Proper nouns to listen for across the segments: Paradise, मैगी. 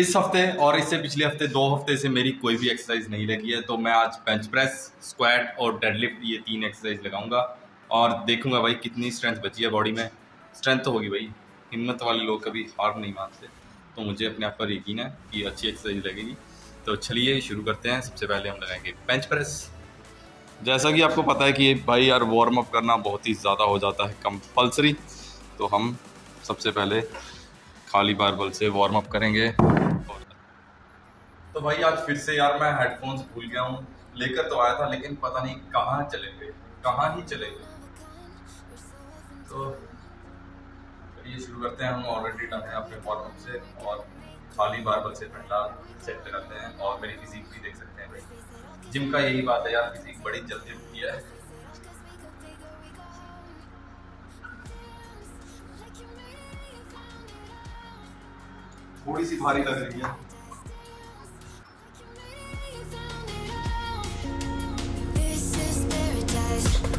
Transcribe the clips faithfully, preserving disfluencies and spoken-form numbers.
इस हफ्ते और इससे पिछले हफ्ते दो हफ्ते से मेरी कोई भी एक्सरसाइज नहीं लगी है, तो मैं आज बेंच प्रेस, स्क्वाट और डेडलिफ्ट ये तीन एक्सरसाइज लगाऊंगा और देखूंगा भाई कितनी स्ट्रेंथ बची है बॉडी में। स्ट्रेंथ तो होगी भाई, हिम्मत वाले लोग कभी हार नहीं मानते, तो मुझे अपने आप पर यकीन है कि अच्छी एक्सरसाइज लगेगी। तो चलिए शुरू करते हैं। सबसे पहले हम लगाएंगे बेंच प्रेस। जैसा कि आपको पता है कि भाई यार वार्म अप करना बहुत ही ज़्यादा हो जाता है कंपलसरी, तो हम सबसे पहले खाली बारबल से वार्म अप करेंगे। तो भाई आज फिर से यार मैं हेडफोन्स भूल गया हूँ, लेकर तो आया था लेकिन पता नहीं कहाँ चले गए, कहाँ ही चले गए। तो ये शुरू करते हैं, हम ऑलरेडी डन है अपने वार्म अप से और खाली बारबल से पहला सेट लगाते हैं। और मेरी फिजिक भी देख सकते हैं भाई, जिम का यही बात है यार, फिजिक बड़ी जल्दी होती है। थोड़ी सी भारी लग रही है।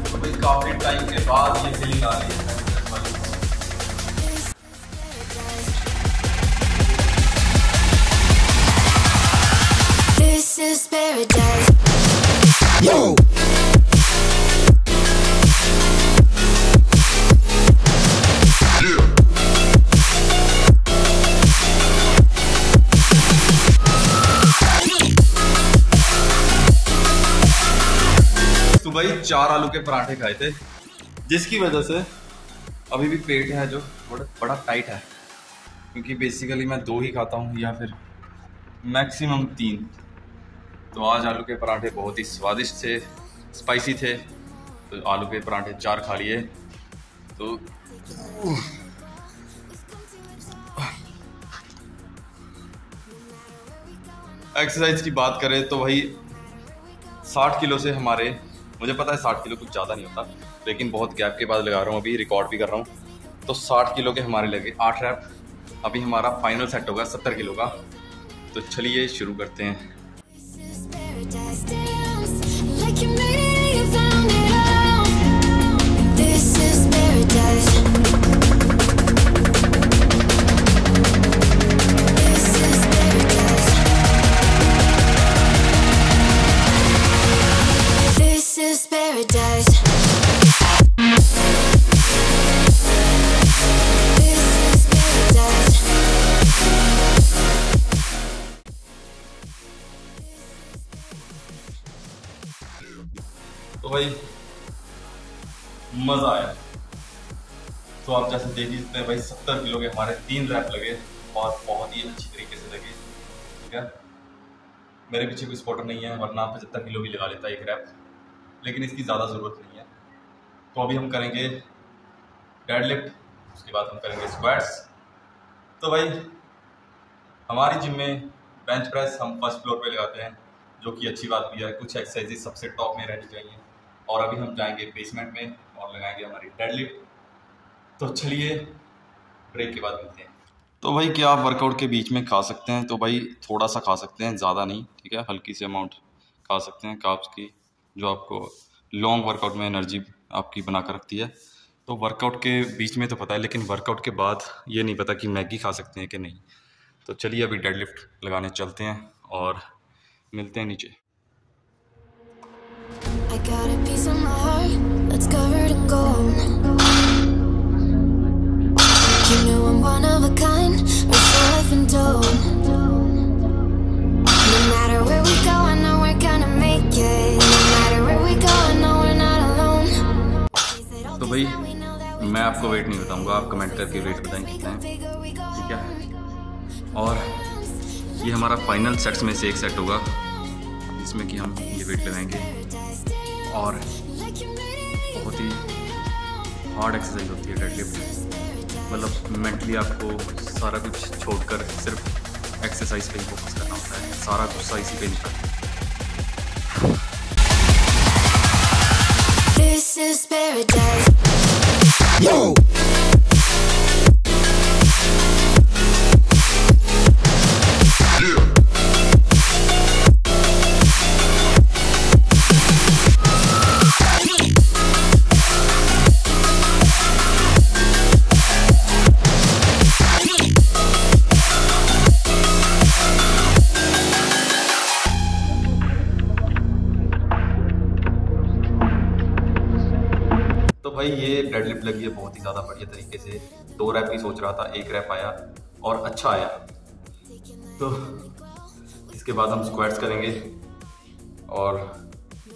तो काफी टाइम के बाद ये फीलिंग आ रही है। This is paradise. Yo. तो भाई चार आलू के पराठे खाए थे, जिसकी वजह से अभी भी पेट है जो बड़ा बड़ा टाइट है, क्योंकि बेसिकली मैं दो ही खाता हूँ या फिर मैक्सिमम तीन। तो आज आलू के पराठे बहुत ही स्वादिष्ट थे, स्पाइसी थे, तो आलू के पराठे चार खा लिए। तो एक्सरसाइज की बात करें तो भाई साठ किलो से हमारे, मुझे पता है साठ किलो कुछ ज़्यादा नहीं होता, लेकिन बहुत गैप के बाद लगा रहा हूँ, अभी रिकॉर्ड भी कर रहा हूँ। तो साठ किलो के हमारे लगे आठ रैप। अभी हमारा फाइनल सेट होगा सत्तर किलो का। तो चलिए शुरू करते हैं। Like you made it, you found it all. This is paradise. This is paradise. This is paradise. This is paradise. तो भाई मज़ा आया। तो आप जैसे देख ही सकते हैं भाई सत्तर किलो के हमारे तीन रैप लगे और बहुत ही अच्छी तरीके से लगे। ठीक है, मेरे पीछे कोई स्पॉटर नहीं है, वरना पचहत्तर किलो भी लगा लेता है एक रैप, लेकिन इसकी ज़्यादा ज़रूरत नहीं है। तो अभी हम करेंगे डेडलिफ्ट, उसके बाद हम करेंगे स्क्वाट्स। तो भाई हमारी जिम में बेंच प्रेस हम फर्स्ट फ्लोर पर लगाते हैं, जो कि अच्छी बात भी है। कुछ एक्सरसाइजेज सबसे टॉप में रहनी चाहिए। और अभी हम जाएंगे बेसमेंट में और लगाएंगे हमारी डेडलिफ्ट। तो चलिए ब्रेक के बाद मिलते हैं। तो भाई क्या आप वर्कआउट के बीच में खा सकते हैं? तो भाई थोड़ा सा खा सकते हैं, ज़्यादा नहीं, ठीक है, हल्की सी अमाउंट खा सकते हैं कार्ब्स की, जो आपको लॉन्ग वर्कआउट में एनर्जी आपकी बना कर रखती है। तो वर्कआउट के बीच में तो पता है, लेकिन वर्कआउट के बाद ये नहीं पता कि मैगी खा सकते हैं कि नहीं। तो चलिए अभी डेडलिफ्ट लगाने चलते हैं और मिलते हैं नीचे। तो भाई मैं आपको वेट नहीं बताऊंगा, आप कमेंट करके वेट बताएंगे कितना है, ठीक है। और ये हमारा फाइनल सेट्स में से एक सेट होगा, जिसमें कि हम ये वेट लगाएंगे और बहुत ही हार्ड एक्सरसाइज होती है डेडलिफ्ट। मतलब मेंटली आपको सारा कुछ छोड़कर सिर्फ एक्सरसाइज पे ही फोकस करना होता है, सारा गुस्सा इसी पे निकलता है। भाई ये डेडलिफ्ट लगी है बहुत ही ज़्यादा बढ़िया तरीके से। दो रैप ही सोच रहा था, एक रैप आया और अच्छा आया। तो इसके बाद हम स्क्वाट्स करेंगे और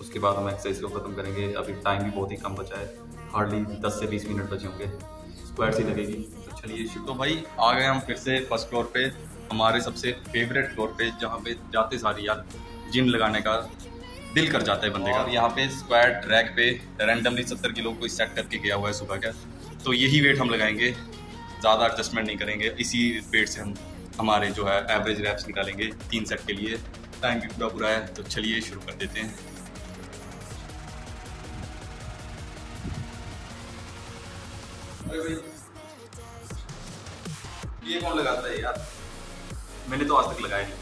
उसके बाद हम एक्सरसाइज को ख़त्म करेंगे। अभी टाइम भी बहुत ही कम बचा है, हार्डली दस से बीस मिनट बचे होंगे, स्क्वाट्स ही लगेगी। तो चलिए तो भाई आ गए हम फिर से फर्स्ट फ्लोर पे, हमारे सबसे फेवरेट फ्लोर पे, जहाँ पे जाते सारी यार जिम लगाने का दिल कर जाता है बंदे का। यहाँ पे स्क्वायर ट्रैक पे रैंडमली सत्तर किलो कोई सेट करके गया हुआ है सुबह का, तो यही वेट हम लगाएंगे, ज़्यादा एडजस्टमेंट नहीं करेंगे। इसी वेट से हम हमारे जो है एवरेज रैप्स निकालेंगे तीन सेट के लिए। टाइम भी पूरा पूरा है, तो चलिए शुरू कर देते हैं। ये कौन लगाता है यार, मैंने तो आज तक लगाया नहीं।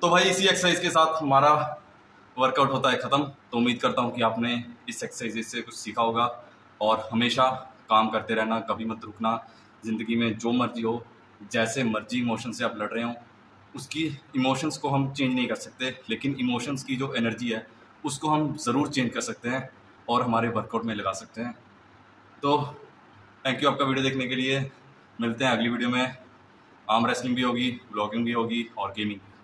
तो भाई इसी एक्सरसाइज के साथ हमारा वर्कआउट होता है ख़त्म। तो उम्मीद करता हूँ कि आपने इस एक्सरसाइज से कुछ सीखा होगा। और हमेशा काम करते रहना, कभी मत रुकना। ज़िंदगी में जो मर्जी हो, जैसे मर्जी इमोशन से आप लड़ रहे हों, उसकी इमोशंस को हम चेंज नहीं कर सकते, लेकिन इमोशंस की जो एनर्जी है उसको हम ज़रूर चेंज कर सकते हैं और हमारे वर्कआउट में लगा सकते हैं। तो थैंक यू आपका वीडियो देखने के लिए। मिलते हैं अगली वीडियो में। आर्म रेसलिंग भी होगी, ब्लॉगिंग भी होगी और गेमिंग।